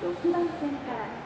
6番線から